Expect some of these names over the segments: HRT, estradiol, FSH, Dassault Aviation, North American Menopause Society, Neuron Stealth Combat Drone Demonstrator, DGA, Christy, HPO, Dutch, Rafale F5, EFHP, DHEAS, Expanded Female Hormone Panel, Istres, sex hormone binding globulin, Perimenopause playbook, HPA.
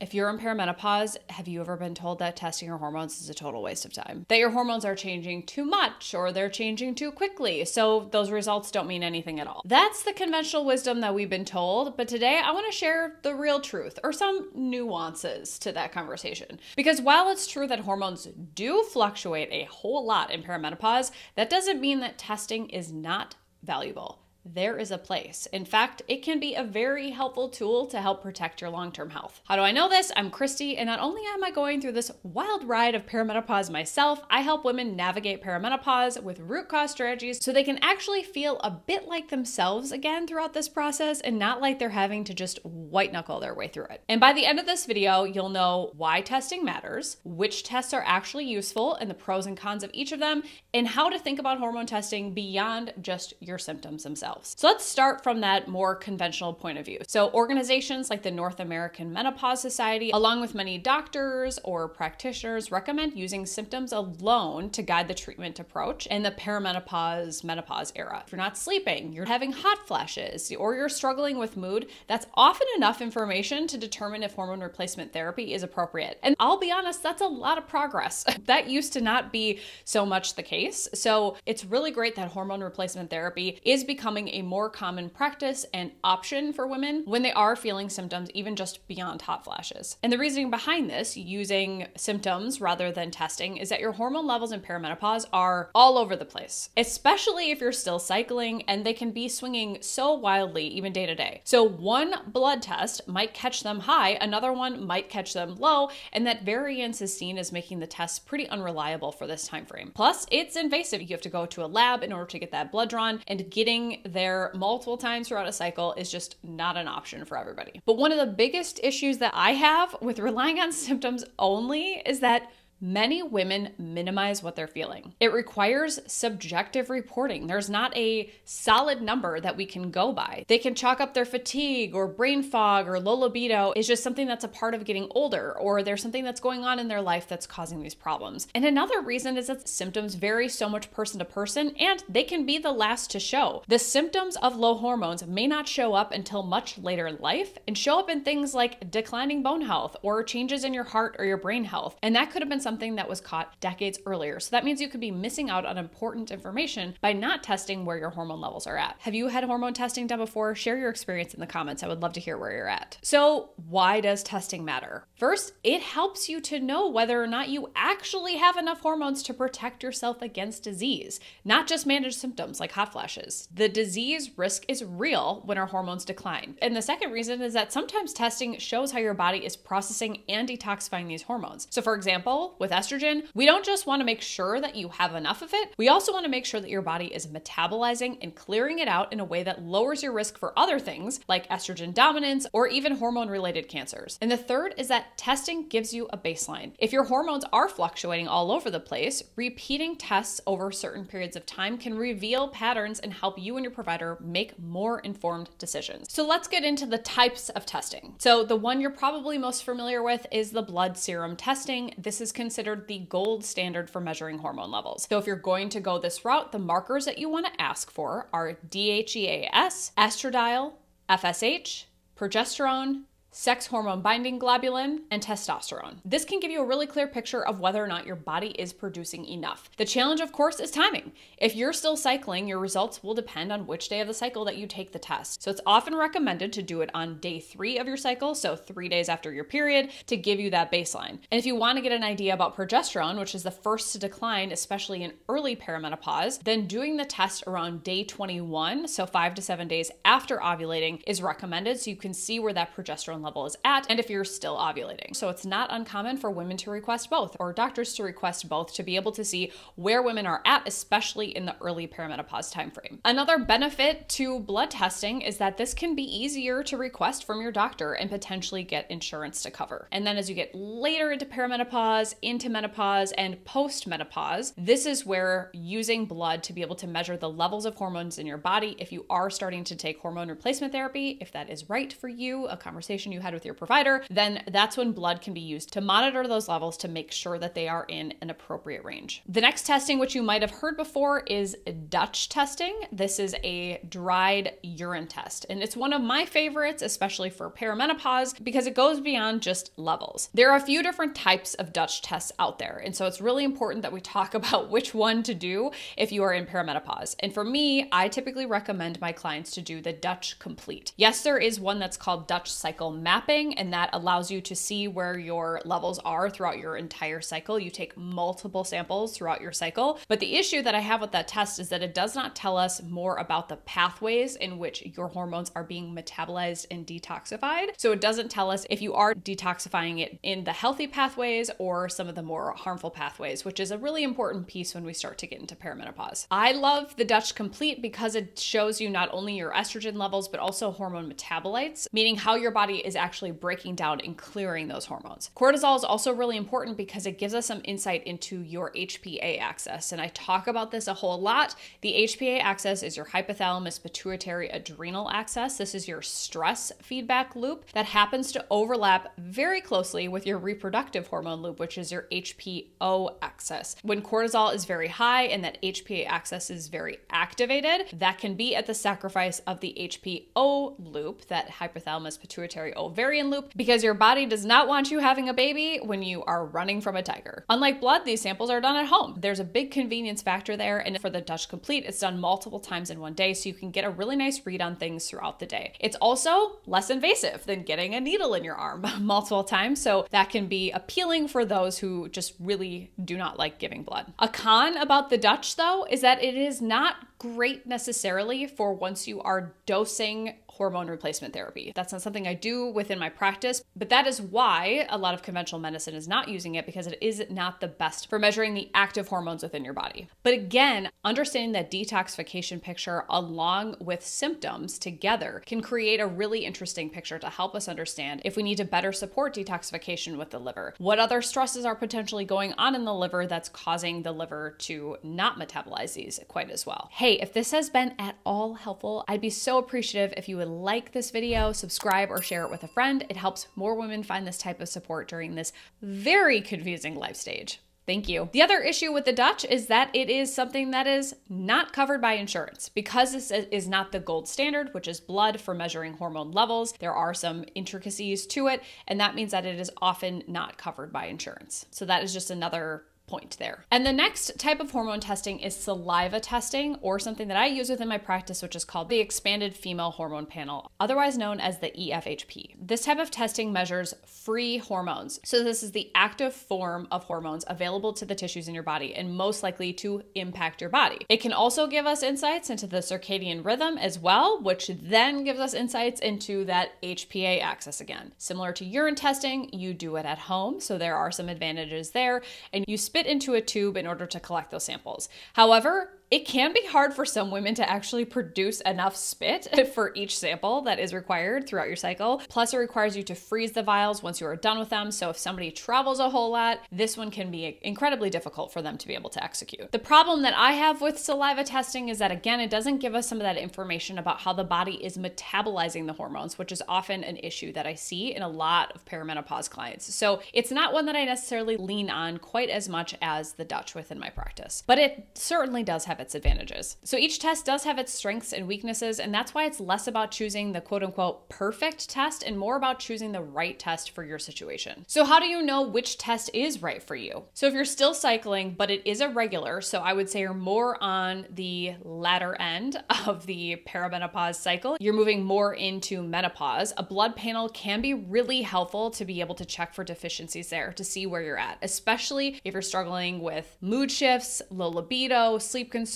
If you're in perimenopause, have you ever been told that testing your hormones is a total waste of time? That your hormones are changing too much or they're changing too quickly, so those results don't mean anything at all? That's the conventional wisdom that we've been told, but today I want to share the real truth or some nuances to that conversation. Because while it's true that hormones do fluctuate a whole lot in perimenopause, that doesn't mean that testing is not valuable. There is a place. In fact, it can be a very helpful tool to help protect your long-term health. How do I know this? I'm Christy, and not only am I going through this wild ride of perimenopause myself, I help women navigate perimenopause with root cause strategies so they can actually feel a bit like themselves again throughout this process and not like they're having to just white knuckle their way through it. And by the end of this video, you'll know why testing matters, which tests are actually useful and the pros and cons of each of them, and how to think about hormone testing beyond just your symptoms themselves. So let's start from that more conventional point of view. So organizations like the North American Menopause Society, along with many doctors or practitioners, recommend using symptoms alone to guide the treatment approach in the perimenopause menopause era. If you're not sleeping, you're having hot flashes, or you're struggling with mood, that's often enough information to determine if hormone replacement therapy is appropriate. And I'll be honest, that's a lot of progress. That used to not be so much the case. So it's really great that hormone replacement therapy is becoming a more common practice and option for women when they are feeling symptoms even just beyond hot flashes. And the reasoning behind this, using symptoms rather than testing, is that your hormone levels in perimenopause are all over the place, especially if you're still cycling, and they can be swinging so wildly even day to day. So one blood test might catch them high, another one might catch them low, and that variance is seen as making the test pretty unreliable for this time frame. Plus, it's invasive. You have to go to a lab in order to get that blood drawn, and getting there multiple times throughout a cycle is just not an option for everybody. But one of the biggest issues that I have with relying on symptoms only is that many women minimize what they're feeling. It requires subjective reporting. There's not a solid number that we can go by. They can chalk up their fatigue or brain fog or low libido. It's just something that's a part of getting older, or there's something that's going on in their life that's causing these problems. And another reason is that symptoms vary so much person to person, and they can be the last to show. The symptoms of low hormones may not show up until much later in life and show up in things like declining bone health or changes in your heart or your brain health. And that could have been something that was caught decades earlier. So that means you could be missing out on important information by not testing where your hormone levels are at. Have you had hormone testing done before? Share your experience in the comments. I would love to hear where you're at. So why does testing matter? First, it helps you to know whether or not you actually have enough hormones to protect yourself against disease, not just manage symptoms like hot flashes. The disease risk is real when our hormones decline. And the second reason is that sometimes testing shows how your body is processing and detoxifying these hormones. So for example, with estrogen, we don't just want to make sure that you have enough of it, we also want to make sure that your body is metabolizing and clearing it out in a way that lowers your risk for other things like estrogen dominance or even hormone-related cancers. And the third is that testing gives you a baseline. If your hormones are fluctuating all over the place, repeating tests over certain periods of time can reveal patterns and help you and your provider make more informed decisions. So let's get into the types of testing. So the one you're probably most familiar with is the blood serum testing. This is considered the gold standard for measuring hormone levels. So if you're going to go this route, the markers that you want to ask for are DHEAS, estradiol, FSH, progesterone, sex hormone binding globulin, and testosterone. This can give you a really clear picture of whether or not your body is producing enough. The challenge, of course, is timing. If you're still cycling, your results will depend on which day of the cycle that you take the test. So it's often recommended to do it on day 3 of your cycle, so 3 days after your period, to give you that baseline. And if you want to get an idea about progesterone, which is the first to decline, especially in early perimenopause, then doing the test around day 21, so 5 to 7 days after ovulating, is recommended so you can see where that progesterone level is at and if you're still ovulating. So it's not uncommon for women to request both, or doctors to request both, to be able to see where women are at, especially in the early perimenopause timeframe. Another benefit to blood testing is that this can be easier to request from your doctor and potentially get insurance to cover. And then as you get later into perimenopause, into menopause, and post-menopause, this is where using blood to be able to measure the levels of hormones in your body, if you are starting to take hormone replacement therapy, if that is right for you, a conversation conversation you had with your provider, then that's when blood can be used to monitor those levels to make sure that they are in an appropriate range. The next testing, which you might have heard before, is Dutch testing. This is a dried urine test, and it's one of my favorites, especially for perimenopause, because it goes beyond just levels. There are a few different types of Dutch tests out there, and so it's really important that we talk about which one to do if you are in perimenopause. And for me, I typically recommend my clients to do the Dutch Complete. Yes, there is one that's called Dutch Cycle Mapping, and that allows you to see where your levels are throughout your entire cycle. You take multiple samples throughout your cycle, but the issue that I have with that test is that it does not tell us more about the pathways in which your hormones are being metabolized and detoxified. So it doesn't tell us if you are detoxifying it in the healthy pathways or some of the more harmful pathways, which is a really important piece when we start to get into perimenopause. I love the Dutch Complete because it shows you not only your estrogen levels, but also hormone metabolites, meaning how your body is actually breaking down and clearing those hormones. Cortisol is also really important because it gives us some insight into your HPA axis. And I talk about this a whole lot. The HPA axis is your hypothalamus pituitary adrenal axis. This is your stress feedback loop that happens to overlap very closely with your reproductive hormone loop, which is your HPO axis. When cortisol is very high and that HPA axis is very activated, that can be at the sacrifice of the HPO loop, that hypothalamus pituitary ovarian loop, because your body does not want you having a baby when you are running from a tiger. Unlike blood, these samples are done at home. There's a big convenience factor there, and for the Dutch Complete, it's done multiple times in one day, so you can get a really nice read on things throughout the day. It's also less invasive than getting a needle in your arm multiple times, so that can be appealing for those who just really do not like giving blood. A con about the Dutch, though, is that it is not great necessarily for once you are dosing hormone replacement therapy. That's not something I do within my practice, but that is why a lot of conventional medicine is not using it, because it is not the best for measuring the active hormones within your body. But again, understanding that detoxification picture along with symptoms together can create a really interesting picture to help us understand if we need to better support detoxification with the liver. What other stresses are potentially going on in the liver that's causing the liver to not metabolize these quite as well? Hey, if this has been at all helpful, I'd be so appreciative if you would like this video, subscribe, or share it with a friend. It helps more women find this type of support during this very confusing life stage. Thank you. The other issue with the Dutch is that it is something that is not covered by insurance. Because this is not the gold standard, which is blood for measuring hormone levels, there are some intricacies to it, and that means that it is often not covered by insurance. So that is just another point there. And the next type of hormone testing is saliva testing, or something that I use within my practice, which is called the Expanded Female Hormone Panel, otherwise known as the EFHP. This type of testing measures free hormones. So this is the active form of hormones available to the tissues in your body and most likely to impact your body. It can also give us insights into the circadian rhythm as well, which then gives us insights into that HPA axis again. Similar to urine testing, you do it at home, so there are some advantages there, and you spit into a tube in order to collect those samples. However, it can be hard for some women to actually produce enough spit for each sample that is required throughout your cycle. Plus, it requires you to freeze the vials once you are done with them. So if somebody travels a whole lot, this one can be incredibly difficult for them to be able to execute. The problem that I have with saliva testing is that, again, it doesn't give us some of that information about how the body is metabolizing the hormones, which is often an issue that I see in a lot of perimenopause clients. So it's not one that I necessarily lean on quite as much as the Dutch within my practice, but it certainly does have its advantages. So each test does have its strengths and weaknesses, and that's why it's less about choosing the quote unquote perfect test and more about choosing the right test for your situation. So how do you know which test is right for you? So if you're still cycling, but it is irregular, so I would say you're more on the latter end of the perimenopause cycle, you're moving more into menopause, a blood panel can be really helpful to be able to check for deficiencies there to see where you're at, especially if you're struggling with mood shifts, low libido, sleep concerns,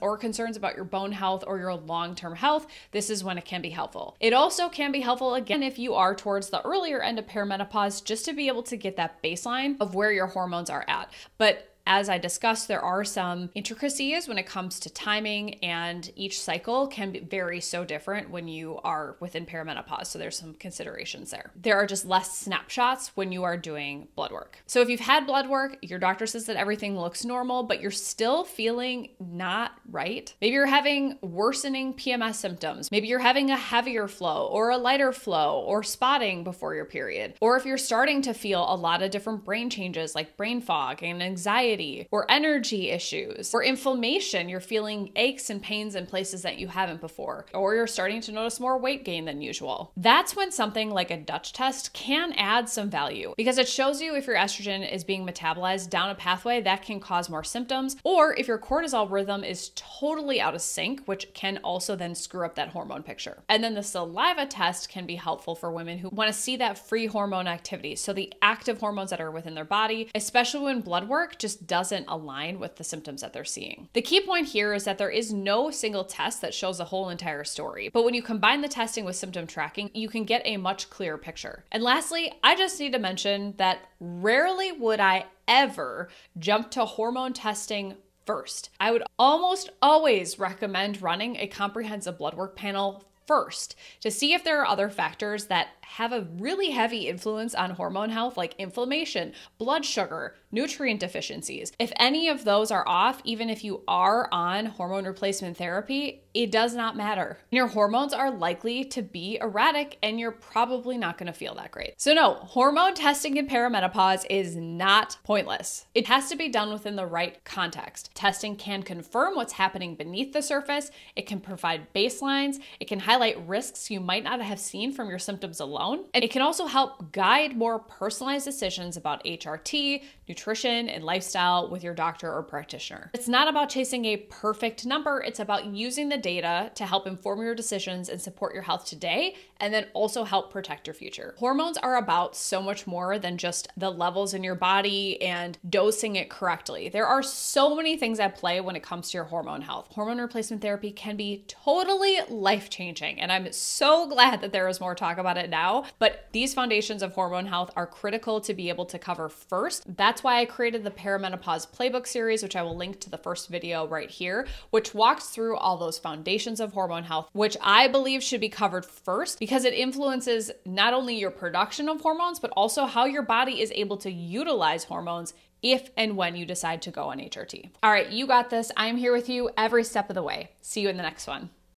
or concerns about your bone health or your long-term health. This is when it can be helpful. It also can be helpful, again, if you are towards the earlier end of perimenopause, just to be able to get that baseline of where your hormones are at. But As I discussed, there are some intricacies when it comes to timing, and each cycle can vary so different when you are within perimenopause. So there's some considerations there. There are just less snapshots when you are doing blood work. So if you've had blood work, your doctor says that everything looks normal, but you're still feeling not right. Maybe you're having worsening PMS symptoms. Maybe you're having a heavier flow or a lighter flow or spotting before your period. Or if you're starting to feel a lot of different brain changes like brain fog and anxiety or energy issues or inflammation, you're feeling aches and pains in places that you haven't before, or you're starting to notice more weight gain than usual. That's when something like a Dutch test can add some value because it shows you if your estrogen is being metabolized down a pathway that can cause more symptoms, or if your cortisol rhythm is totally out of sync, which can also then screw up that hormone picture. And then the saliva test can be helpful for women who want to see that free hormone activity, so the active hormones that are within their body, especially when blood work just doesn't align with the symptoms that they're seeing. The key point here is that there is no single test that shows the whole entire story, but when you combine the testing with symptom tracking, you can get a much clearer picture. And lastly, I just need to mention that rarely would I ever jump to hormone testing first. I would almost always recommend running a comprehensive blood work panel first to see if there are other factors that have a really heavy influence on hormone health, like inflammation, blood sugar, nutrient deficiencies. If any of those are off, even if you are on hormone replacement therapy, it does not matter. Your hormones are likely to be erratic and you're probably not going to feel that great. So no, hormone testing in perimenopause is not pointless. It has to be done within the right context. Testing can confirm what's happening beneath the surface. It can provide baselines. It can highlight risks you might not have seen from your symptoms alone. And it can also help guide more personalized decisions about HRT, nutrition, and lifestyle with your doctor or practitioner. It's not about chasing a perfect number. It's about using the data to help inform your decisions and support your health today, and then also help protect your future. Hormones are about so much more than just the levels in your body and dosing it correctly. There are so many things at play when it comes to your hormone health. Hormone replacement therapy can be totally life-changing, and I'm so glad that there is more talk about it now, but these foundations of hormone health are critical to be able to cover first. That's why I created the Perimenopause Playbook series, which I will link to the first video right here, which walks through all those foundations of hormone health, which I believe should be covered first because it influences not only your production of hormones, but also how your body is able to utilize hormones if and when you decide to go on HRT. All right, you got this. I'm here with you every step of the way. See you in the next one.